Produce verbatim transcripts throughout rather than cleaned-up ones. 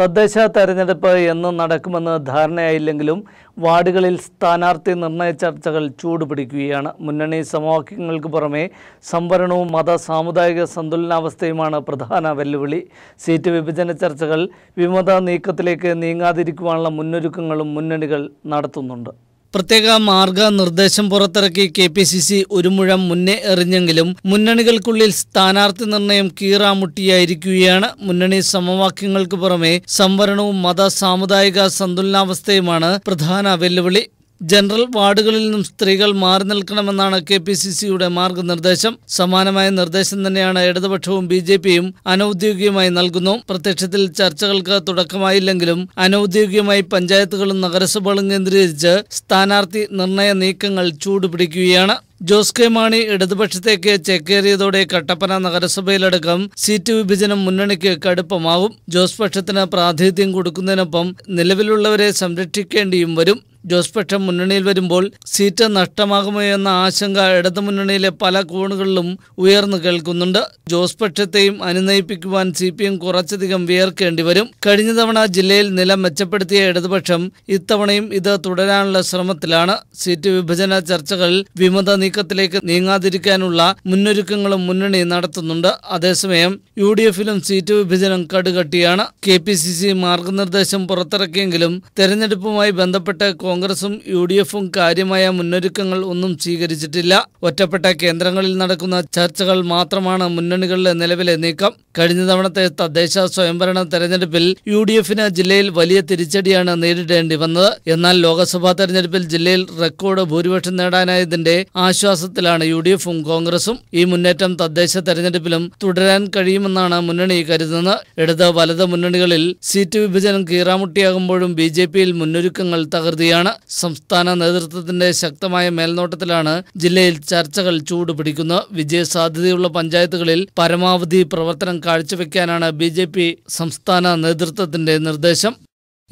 തദ്ദേശ തെരഞ്ഞെടുപ്പ് എന്നും നടക്കുമെന്ന ധാരണയായില്ലെങ്കിലും വാർഡുകളിൽ സ്ഥാനാർത്ഥി നിർണയ ചർച്ചകൾ ചൂടുപിടിക്കുകയാണ്. മുന്നണി സമവാക്യങ്ങൾക്ക് പുറമെ സംവരണവും മത സാമുദായിക സന്തുലനാവസ്ഥയുമാണ് പ്രധാന വെല്ലുവിളി. സീറ്റ് വിഭജന ചർച്ചകൾ വിമത നീക്കത്തിലേക്ക് നീങ്ങാതിരിക്കുവാനുള്ള മുന്നൊരുക്കങ്ങളും മുന്നണികൾ നടത്തുന്നുണ്ട്. പ്രത്യേക മാർഗനിർദ്ദേശം പുറത്തിറക്കി കെ പി സി സി ഒരു മുഴം മുന്നേ എറിഞ്ഞെങ്കിലും മുന്നണികൾക്കുള്ളിൽ സ്ഥാനാർത്ഥി നിർണയം കീറാമുട്ടിയായിരിക്കുകയാണ്. മുന്നണി സമവാക്യങ്ങൾക്ക് പുറമെ സംവരണവും മത സാമുദായിക സന്തുലനാവസ്ഥയുമാണ് പ്രധാന വെല്ലുവിളി. ജനറൽ വാർഡുകളിൽ നിന്നും സ്ത്രീകൾ മാറി നിൽക്കണമെന്നാണ് കെ പി സി സിയുടെ മാർഗനിർദ്ദേശം. സമാനമായ നിർദ്ദേശം തന്നെയാണ് ഇടതുപക്ഷവും ബി ജെ പിയും അനൌദ്യോഗികമായി നൽകുന്നു. പ്രത്യക്ഷത്തിൽ ചർച്ചകൾക്ക് തുടക്കമായില്ലെങ്കിലും അനൌദ്യോഗികമായി പഞ്ചായത്തുകളും നഗരസഭകളും കേന്ദ്രീകരിച്ച് സ്ഥാനാർത്ഥി നിർണയ നീക്കങ്ങൾ ചൂടുപിടിക്കുകയാണ്. ജോസ് കെ മാണി ഇടതുപക്ഷത്തേക്ക് ചെക്കേറിയതോടെ കട്ടപ്പന നഗരസഭയിലടക്കം സീറ്റ് വിഭജനം മുന്നണിക്ക് കടുപ്പമാകും. ജോസ് പക്ഷത്തിന് പ്രാതിനിധ്യം കൊടുക്കുന്നതിനൊപ്പം നിലവിലുള്ളവരെ സംരക്ഷിക്കേണ്ടിയും വരും. ജോസ് പക്ഷം മുന്നണിയിൽ വരുമ്പോൾ സീറ്റ് നഷ്ടമാകുമോ എന്ന ആശങ്ക ഇടതുമുന്നണിയിലെ പല കോണുകളിലും ഉയർന്നു കേൾക്കുന്നുണ്ട്. ജോസ് പക്ഷത്തെയും അനുനയിപ്പിക്കുവാൻ സി പി എം കുറച്ചധികം വിയർക്കേണ്ടി വരും. കഴിഞ്ഞ തവണ ജില്ലയിൽ നില മെച്ചപ്പെടുത്തിയ ഇടതുപക്ഷം ഇത്തവണയും ഇത് തുടരാനുള്ള ശ്രമത്തിലാണ്. സീറ്റ് വിഭജന ചർച്ചകൾ വിമത നീക്കത്തിലേക്ക് നീങ്ങാതിരിക്കാനുള്ള മുന്നൊരുക്കങ്ങളും മുന്നണി നടത്തുന്നുണ്ട്. അതേസമയം യു ഡി എഫിലും സീറ്റ് വിഭജനം കടുകട്ടിയാണ്. കെ പി സി സി മാർഗനിർദ്ദേശം പുറത്തിറക്കിയെങ്കിലും തെരഞ്ഞെടുപ്പുമായി ബന്ധപ്പെട്ട് കോൺഗ്രസും യു ഡി എഫും കാര്യമായ മുന്നൊരുക്കങ്ങൾ ഒന്നും സ്വീകരിച്ചിട്ടില്ല. ഒറ്റപ്പെട്ട കേന്ദ്രങ്ങളിൽ നടക്കുന്ന ചർച്ചകൾ മാത്രമാണ് മുന്നണികളിലെ നിലവിലെ നീക്കം. കഴിഞ്ഞ തവണത്തെ തദ്ദേശ സ്വയംഭരണ തെരഞ്ഞെടുപ്പിൽ യു ഡി എഫിന് ജില്ലയിൽ വലിയ തിരിച്ചടിയാണ് നേരിടേണ്ടി വന്നത്. എന്നാൽ ലോക്സഭാ തെരഞ്ഞെടുപ്പിൽ ജില്ലയിൽ റെക്കോർഡ് ഭൂരിപക്ഷം നേടാനായതിന്റെ ആശ്വാസത്തിലാണ് യു ഡി എഫും കോൺഗ്രസും. ഈ മുന്നേറ്റം തദ്ദേശ തെരഞ്ഞെടുപ്പിലും തുടരാൻ കഴിയുമെന്നാണ് മുന്നണി കരുതുന്നത്. ഇടത് വലത് മുന്നണികളിൽ സീറ്റ് വിഭജനം കീറാമുട്ടിയാകുമ്പോഴും ബി ജെ പിയിൽ മുന്നൊരുക്കങ്ങൾ തകർത്തിയാണ്. സംസ്ഥാന നേതൃത്വത്തിന്റെ ശക്തമായ മേൽനോട്ടത്തിലാണ് ജില്ലയിൽ ചർച്ചകൾ ചൂടുപിടിക്കുന്നത്. വിജയസാധ്യതയുള്ള പഞ്ചായത്തുകളിൽ പരമാവധി പ്രവർത്തനം കാഴ്ചവെക്കാനാണ് ബി ജെ പി സംസ്ഥാന നേതൃത്വത്തിന്റെ നിർദ്ദേശം.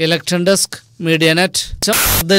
Election desk media net.